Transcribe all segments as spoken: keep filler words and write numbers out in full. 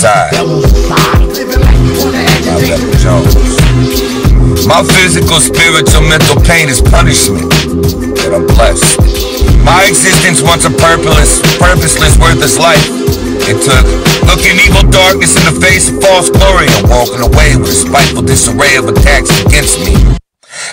side. My physical, spiritual, mental pain is punishment that I'm blessed. My existence, once a purposeless, purposeless, worthless life. It took looking evil darkness in the face of false glory and walking away with a spiteful disarray of attacks against me.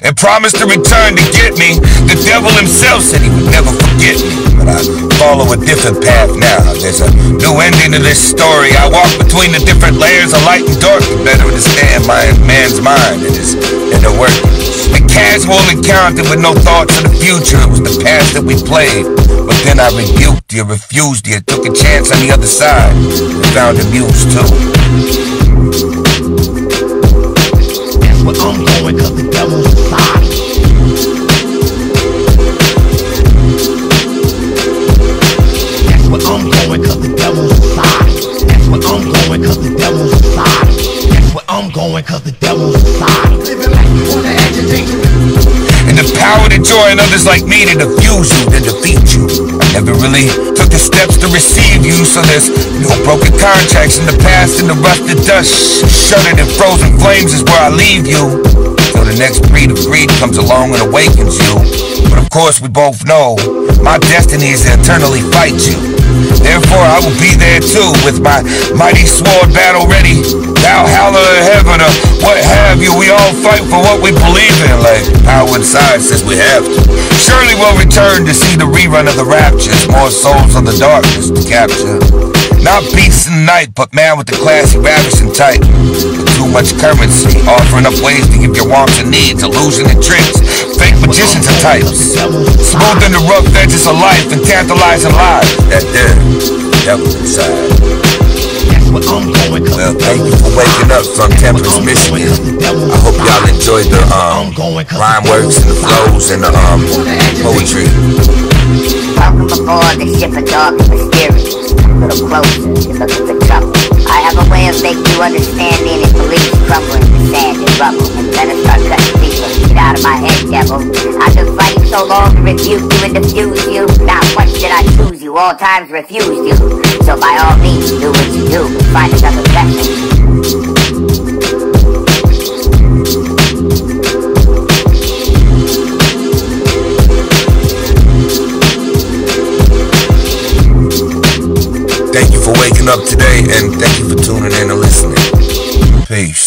And promised to return to get me. The devil himself said he would never forget me. But I follow a different path now. There's a new ending to this story. I walk between the different layers of light and dark to better understand my man's mind and his inner workings. The casual encounter with no thoughts of the future. It was the past that we played. But then I rebuked you, refused you, took a chance on the other side. And found a muse too. But I'm going cause the devil's inside. That's where I'm going cause the devil's inside. That's where I'm going cause the devil's inside. That's where I'm going cause the devil's inside. Living like you wanna agitate. And the power to join others like me to diffuse you, to defeat you. I never really took the steps to receive you, so there's no broken contracts in the past. And the rusted dust, shuttered and frozen flames is where I leave you. Till the next breed of greed comes along and awakens you. But of course we both know, my destiny is to eternally fight you. Therefore I will be there too, with my mighty sword battle ready. Thou howler of heaven or what have you, we all fight for what we believe in, like power inside. Since we have to, surely we'll return to see the rerun of the raptures. More souls of the darkness to capture. Not beast in the night, but man with the classy ravishing type. With too much currency, offering up ways to give your wants and needs, illusion and tricks. Fake magicians and types, smoothing the rough edges of life and tantalizing lies. That there, devil inside. Well, thank you for waking up from Temperance, Michigan. I hope y'all enjoyed the um, rhyme works and the flows and the um, poetry. Welcome aboard the ship of dark and mysterious. Come a little closer, you're looking for trouble. I have a way of making you understand me and believe crumbling the sand and rubble. And better start cutting deeper. Get out of my head, devil. I've been fighting so long to rebuke you and diffuse you. Not once did I choose you, all times refused you. So by all means, do what you do. Find another blessing. Thank you for waking up today, and thank you for tuning in and listening. Peace.